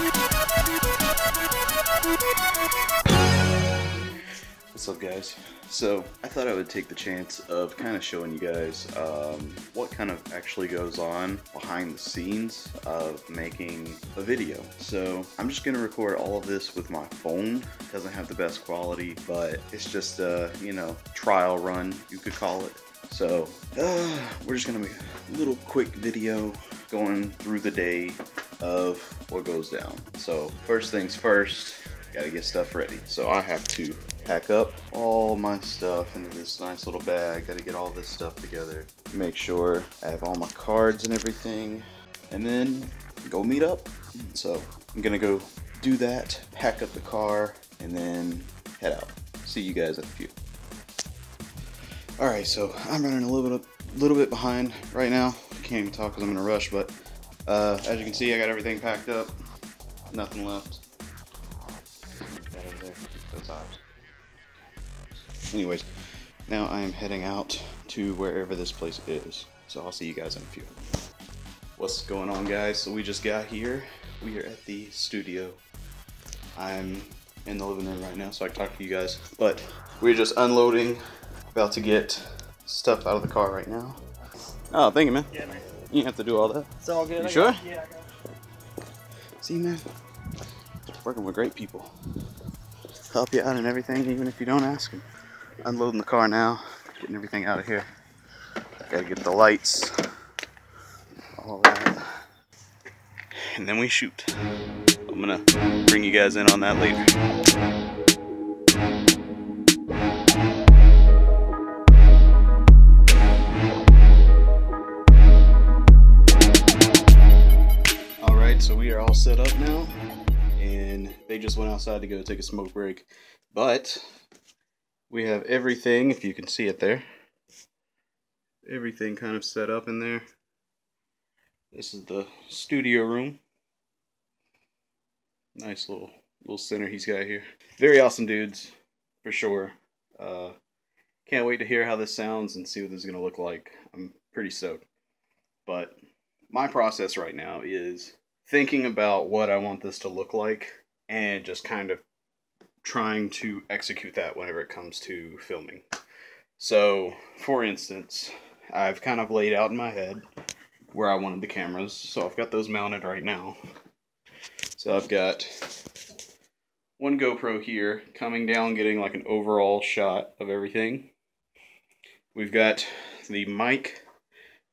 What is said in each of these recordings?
What's up, guys? So I thought I would take the chance of kind of showing you guys what kind of actually goes on behind the scenes of making a video. So I'm just gonna record all of this with my phone. It doesn't have the best quality, but it's just a, you know, trial run, you could call it. So we're just gonna make a little quick video going through the day of what goes down. So first things first, gotta get stuff ready. So I have to pack up all my stuff into this nice little bag. Gotta get all this stuff together, make sure I have all my cards and everything, and then go meet up. So I'm gonna go do that, pack up the car, and then head out. See you guys in a few. Alright, so I'm running a little bit behind right now. Can't even talk because I'm in a rush, but as you can see, I got everything packed up. Nothing left. That over there. That's ours. Anyways, now I am heading out to wherever this place is. So I'll see you guys in a few. What's going on, guys? So we just got here. We are at the studio. I'm in the living room right now, so I can talk to you guys. But we're just unloading. About to get stuff out of the car right now. Oh, thank you, man. Yeah, man. You have to do all that. It's all good. You sure? Yeah, I got it. See, man, working with great people. Help you out and everything, even if you don't ask them. Unloading the car now, getting everything out of here. Gotta get the lights, all that. And then we shoot. I'm gonna bring you guys in on that later. So we are all set up now, and they just went outside to go take a smoke break, but we have everything, if you can see it there, everything kind of set up in there. This is the studio room. Nice little center he's got here. Very awesome dudes, for sure. Can't wait to hear how this sounds and see what this is going to look like. I'm pretty stoked. But my process right now is thinking about what I want this to look like and just kind of trying to execute that whenever it comes to filming. So, for instance, I've kind of laid out in my head where I wanted the cameras, so I've got those mounted right now. So I've got one GoPro here coming down, getting like an overall shot of everything. We've got the mic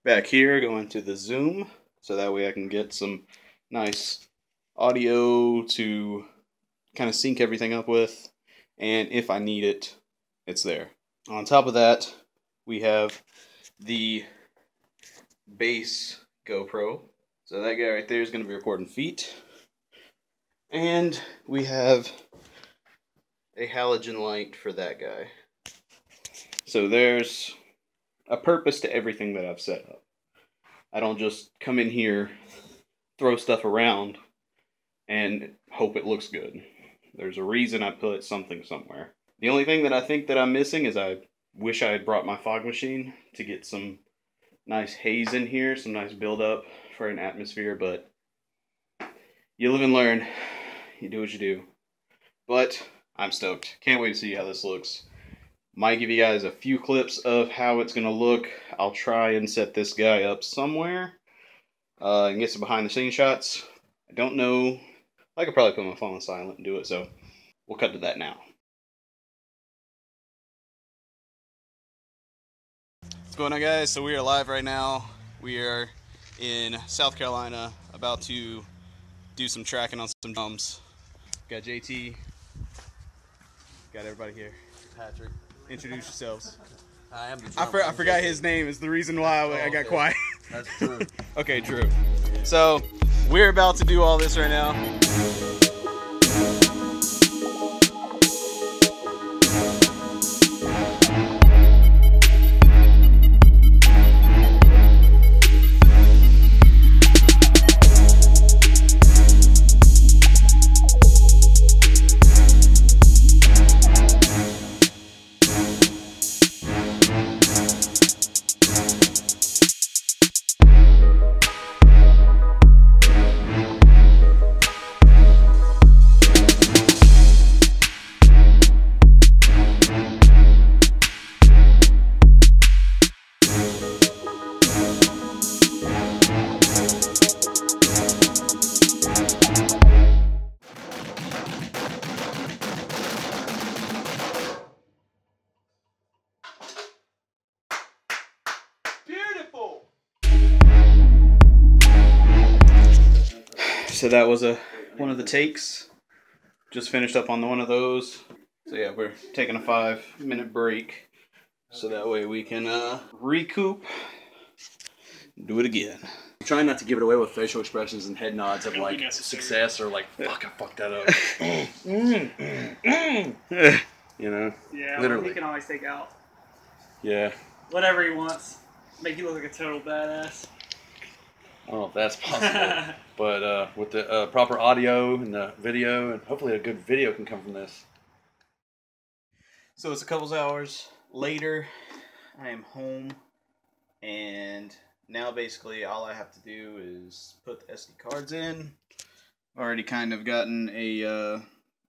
back here going to the Zoom, so that way I can get some nice audio to kind of sync everything up with, and if I need it, it's there. On top of that, we have the base GoPro, so that guy right there is going to be recording feet, and we have a halogen light for that guy. So there's a purpose to everything that I've set up. I don't just come in here, throw stuff around, and hope it looks good. There's a reason I put something somewhere. The only thing that I think that I'm missing is I wish I had brought my fog machine to get some nice haze in here, some nice buildup for an atmosphere, but you live and learn. You do what you do. But I'm stoked. Can't wait to see how this looks. Might give you guys a few clips of how it's going to look. I'll try and set this guy up somewhere and get some behind the scenes shots. I don't know. I could probably put my phone on silent and do it, so we'll cut to that now. What's going on, guys? So we are live right now. We are in South Carolina, about to do some tracking on some drums. Got JT. Got everybody here. Patrick. Introduce yourselves. Hi, I'm the drummer. I forgot his name is the reason why I got quiet. That's Drew. Okay, Drew. So we're about to do all this right now. So that was one of the takes. Just finished up on one of those. So yeah, we're taking a 5-minute break so that way we can recoup, do it again. I'm trying not to give it away with facial expressions and head nods of like success or like, fuck, I fucked that up. You know? Yeah, literally. He can always take out. Yeah. Whatever he wants. Make you look like a total badass. I don't know if that's possible, but with the proper audio and the video, and hopefully a good video can come from this. So it's a couple hours later, I am home, and now basically all I have to do is put the SD cards in. I've already kind of gotten a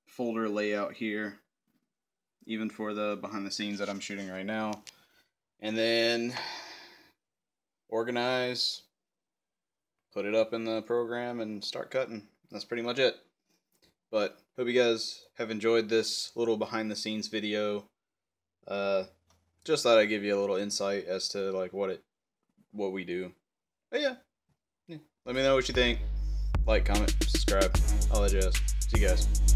folder layout here, even for the behind the scenes that I'm shooting right now. And then organize, put it up in the program, and start cutting. That's pretty much it. But hope you guys have enjoyed this little behind the scenes video. Just thought I'd give you a little insight as to like what we do. But yeah. Let me know what you think. Like, comment, subscribe, all that jazz. See you guys.